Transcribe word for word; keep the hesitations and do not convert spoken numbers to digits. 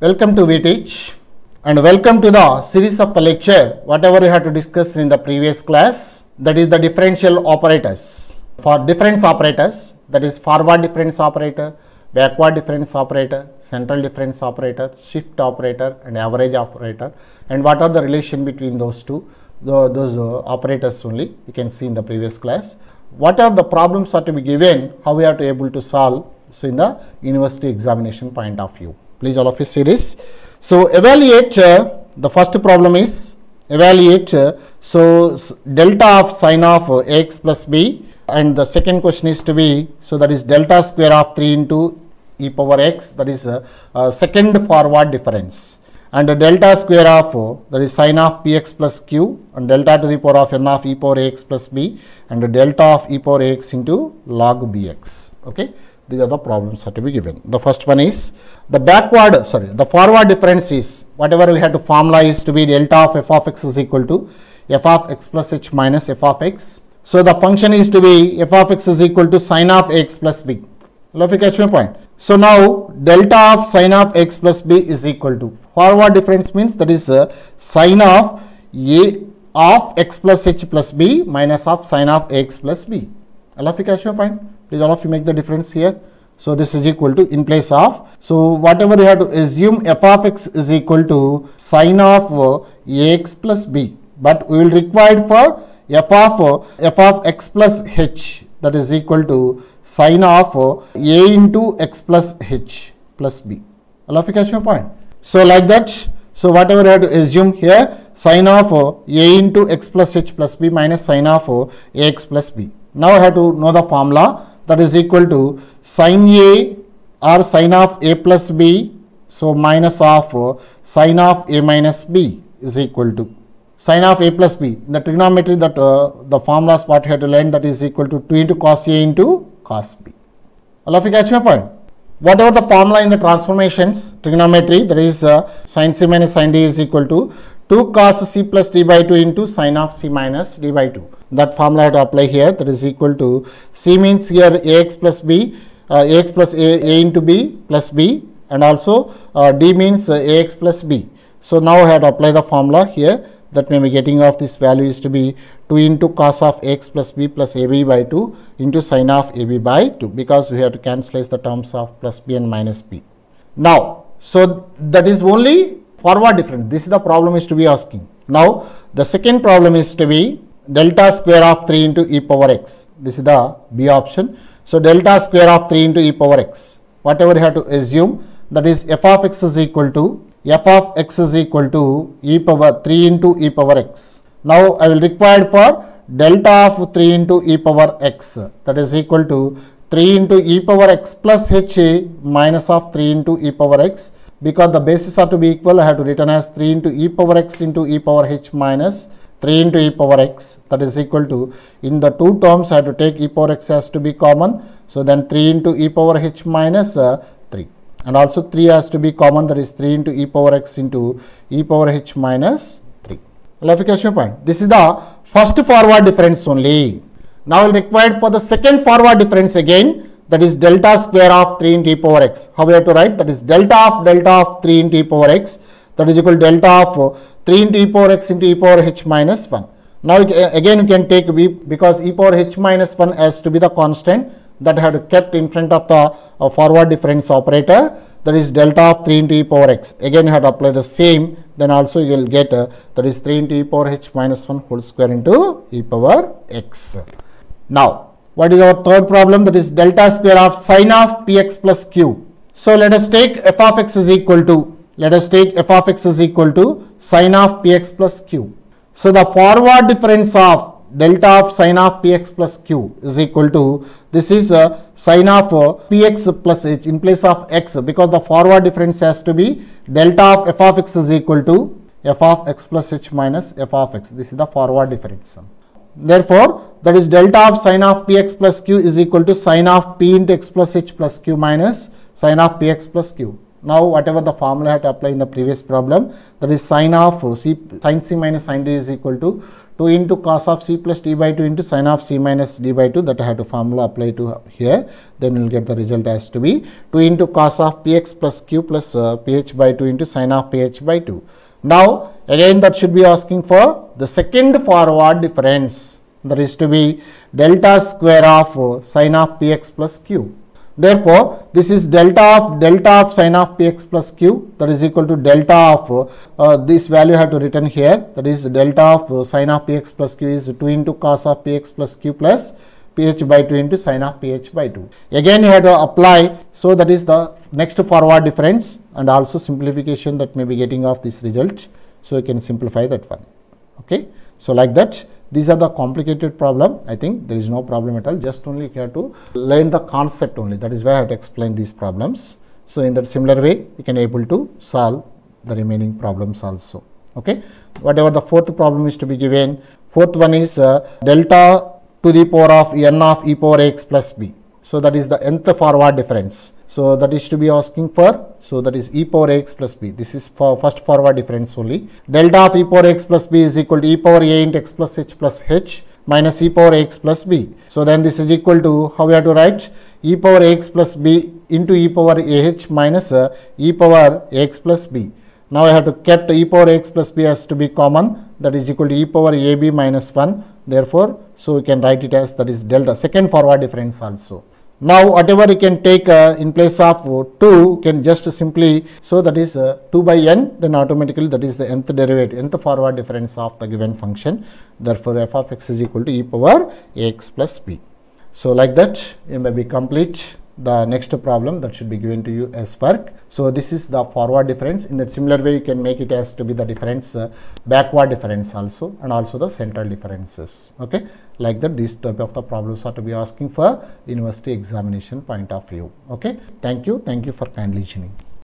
Welcome to Veteach and welcome to the series of the lecture whatever we had to discuss in the previous class, that is the differential operators. For difference operators, that is forward difference operator, backward difference operator, central difference operator, shift operator and average operator, and what are the relation between those two, the, those uh, operators only you can see in the previous class. What are the problems are to be given, how we are to able to solve, so in the university examination point of view. Please all of you see this. So evaluate uh, the first problem is evaluate uh, so delta of sine of uh, ax plus b, and the second question is to be, so that is delta square of three into e power x, that is uh, uh, second forward difference, and the delta square of uh, that is sine of px plus q, and delta to the power of n of e power ax plus b, and the delta of e power ax into log bx. Okay. These are the problems that to be given. The first one is the backward, sorry, the forward difference is whatever we had to formula is to be delta of f of x is equal to f of x plus h minus f of x. So the function is to be f of x is equal to sine of x plus b. Let me catch my point. So now delta of sine of x plus b is equal to forward difference means that is uh, sine of a of x plus h plus b minus of sine of x plus b. Let me catch my point. Please all of you make the difference here. So this is equal to in place of, so whatever you have to assume f of x is equal to sine of uh, ax plus b, but we will require for f of uh, f of x plus h, that is equal to sine of uh, a into x plus h plus b. All of you catch your point. So like that, so whatever you have to assume here, sine of uh, a into x plus h plus b minus sine of uh, ax plus b. Now I have to know the formula, that is equal to sine a or sine of a plus b, so minus of uh, sine of a minus b is equal to sine of a plus b. In the trigonometry, that uh, the formulas what you have to learn, that is equal to two into cos a into cos b. All of you catch your point. Whatever the formula in the transformations trigonometry, that is uh, sin c minus sin d is equal to two cos c plus d by two into sine of c minus d by two. That formula I have to apply here, that is equal to c means here ax plus b, uh, ax plus a, a into b plus b, and also uh, d means uh, ax plus b. So now I have to apply the formula here, that may be getting of this value is to be two into cos of x plus b plus ab by two into sine of ab by two, because we have to cancel the terms of plus b and minus b. Now, so that is only forward difference. This is the problem is to be asking. Now, the second problem is to be delta square of three into e power x. This is the B option. So delta square of three into e power x. Whatever you have to assume, that is f of x is equal to f of x is equal to e power three into e power x. Now I will require for delta of three into e power x, that is equal to three into e power x plus h minus of three into e power x. Because the bases are to be equal, I have to written as three into e power x into e power h minus three into e power x, that is equal to, in the two terms I have to take e power x has to be common, so then three into e power h minus uh, three, and also three has to be common, that is three into e power x into e power h minus three. Clarification point. This is the first forward difference only. Now required for the second forward difference again, that is delta square of three into e power x. How we have to write? That is delta of delta of three into e power x, that is equal to delta of three into e power x into e power h minus one. Now again you can take b, because e power h minus one has to be the constant that I have to kept in front of the uh, forward difference operator, that is delta of three into e power x. Again you have to apply the same, then also you will get uh, that is three into e power h minus one whole square into e power x. Now, what is our third problem? That is delta square of sine of px plus q. So let us take f of x is equal to, let us take f of x is equal to sine of px plus q. So the forward difference of delta of sine of px plus q is equal to, this is uh, sine of uh, px plus h in place of x, because the forward difference has to be delta of f of x is equal to f of x plus h minus f of x. This is the forward difference. Therefore, that is delta of sine of px plus q is equal to sine of p into x plus h plus q minus sine of px plus q. Now whatever the formula I had applied in the previous problem, that is sine of c, sin c minus sin d is equal to two into cos of c plus d by two into sin of c minus d by two, that I had to formula apply to here, then we will get the result as to be two into cos of px plus q plus uh, ph by two into sin of ph by two. Now again that should be asking for the second forward difference, that is to be delta square of uh, sin of px plus q. Therefore, this is delta of delta of sin of px plus q, that is equal to delta of uh, this value I have to written here, that is delta of uh, sin of px plus q is two into cos of px plus q plus ph by two into sin of ph by two. Again you have to apply, so that is the next forward difference and also simplification that may be getting of this result. So you can simplify that one. Okay. So like that. These are the complicated problem. I think there is no problem at all. Just only you have to learn the concept only. That is why I have to explain these problems. So in that similar way, you can able to solve the remaining problems also. Okay. Whatever the fourth problem is to be given. Fourth one is uh, delta to the power of n of e power x plus b. So that is the nth forward difference. So that is to be asking for. So that is e power x plus b. This is for first forward difference only. Delta of e power x plus b is equal to e power a into x plus h plus h minus e power x plus b. So then this is equal to, how we have to write, e power x plus b into e power a h minus uh, e power x plus b. Now I have to kept e power x plus b as to be common, that is equal to e power a b minus one. Therefore, so we can write it as, that is delta, second forward difference also. Now whatever you can take uh, in place of two, can just simply, so that is uh, two by n, then automatically that is the nth derivative, nth forward difference of the given function. Therefore f of x is equal to e power x plus b. So like that you may be complete the next problem that should be given to you as work. So this is the forward difference. In that similar way you can make it as to be the difference, uh, backward difference also, and also the central differences. Okay, like that these type of the problems are to be asking for university examination point of view. Okay, thank you. Thank you for kindly listening.